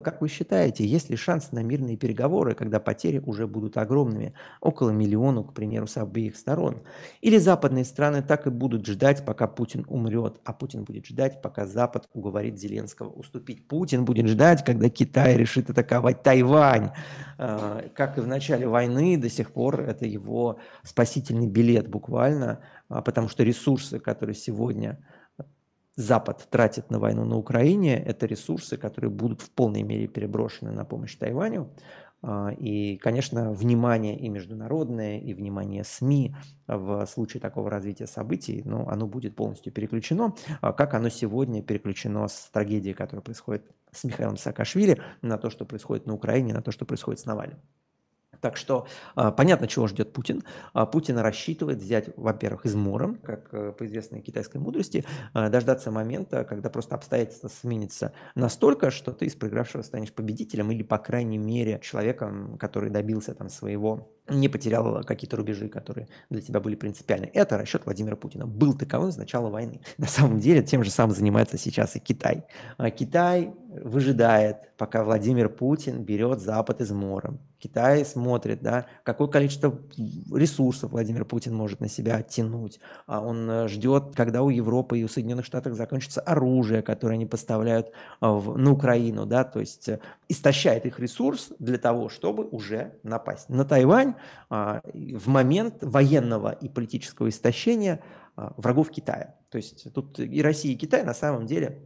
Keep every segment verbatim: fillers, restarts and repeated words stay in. Как вы считаете, есть ли шанс на мирные переговоры, когда потери уже будут огромными, около миллиона, к примеру, с обеих сторон? Или западные страны так и будут ждать, пока Путин умрет, а Путин будет ждать, пока Запад уговорит Зеленского уступить? Путин будет ждать, когда Китай решит атаковать Тайвань. Как и в начале войны, до сих пор это его спасительный билет буквально, потому что ресурсы, которые сегодня Запад тратит на войну на Украине, это ресурсы, которые будут в полной мере переброшены на помощь Тайваню. И, конечно, внимание и международное, и внимание СМИ в случае такого развития событий, ну, оно будет полностью переключено, как оно сегодня переключено с трагедии, которая происходит с Михаилом Саакашвили, на то, что происходит на Украине, на то, что происходит с Навальным. Так что понятно, чего ждет Путин. Путин рассчитывает взять, во-первых, измором, как по известной китайской мудрости, дождаться момента, когда просто обстоятельства сменятся настолько, что ты из проигравшего станешь победителем или, по крайней мере, человеком, который добился там своего, не потерял какие-то рубежи, которые для тебя были принципиальны. Это расчет Владимира Путина. Был таковым с начала войны. На самом деле, тем же самым занимается сейчас и Китай. Китай выжидает, пока Владимир Путин берет Запад измором. Китай смотрит, да, какое количество ресурсов Владимир Путин может на себя оттянуть. Он ждет, когда у Европы и у Соединенных Штатов закончится оружие, которое они поставляют на Украину, да, то есть истощает их ресурс для того, чтобы уже напасть на Тайвань в момент военного и политического истощения врагов Китая. То есть тут и Россия, и Китай на самом деле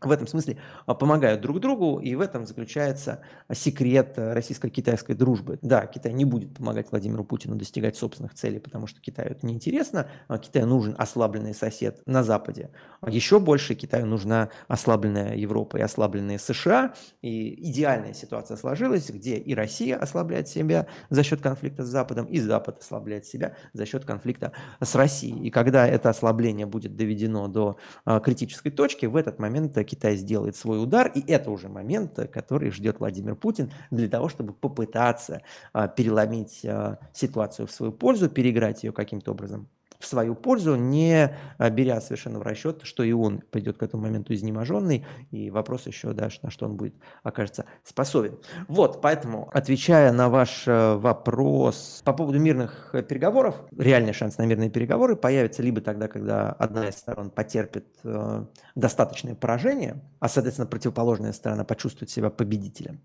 в этом смысле помогают друг другу, и в этом заключается секрет российско-китайской дружбы. Да, Китай не будет помогать Владимиру Путину достигать собственных целей, потому что Китаю это неинтересно. Китаю нужен ослабленный сосед на Западе. Еще больше Китаю нужна ослабленная Европа и ослабленные США. И идеальная ситуация сложилась, где и Россия ослабляет себя за счет конфликта с Западом, и Запад ослабляет себя за счет конфликта с Россией. И когда это ослабление будет доведено до критической точки, в этот момент Китай Китай сделает свой удар, и это уже момент, который ждет Владимир Путин для того, чтобы попытаться переломить ситуацию в свою пользу, переиграть ее каким-то образом в свою пользу, не беря совершенно в расчет, что и он придет к этому моменту изнеможенный, и вопрос еще, да, на что он будет, окажется, способен. Вот, поэтому, отвечая на ваш вопрос по поводу мирных переговоров, реальный шанс на мирные переговоры появится либо тогда, когда одна из сторон потерпит э, достаточное поражение, а, соответственно, противоположная сторона почувствует себя победителем,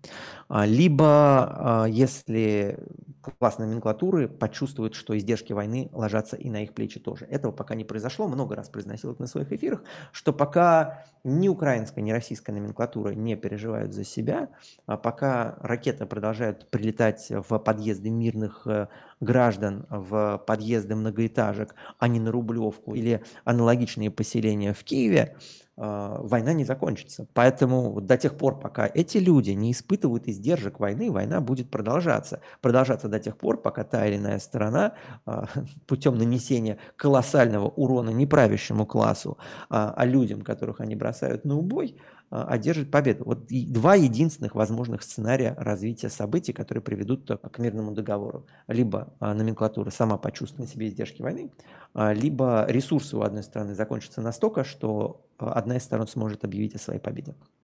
либо, э, если класс номенклатуры почувствует, что издержки войны ложатся и на их плечи тоже. Этого пока не произошло, много раз произносил это на своих эфирах, что пока ни украинская, ни российская номенклатура не переживают за себя, пока ракеты продолжают прилетать в подъезды мирных граждан, в подъезды многоэтажек, а не на Рублевку или аналогичные поселения в Киеве, война не закончится. Поэтому до тех пор, пока эти люди не испытывают издержек войны, война будет продолжаться. Продолжаться до тех пор, пока та или иная сторона путем нанесения колоссального урона не правящему классу, а людям, которых они бросают на убой, одержит победу. Вот два единственных возможных сценария развития событий, которые приведут к мирному договору. Либо номенклатура сама почувствует на себе издержки войны, либо ресурсы у одной стороны закончатся настолько, что одна из сторон сможет объявить о своей победе.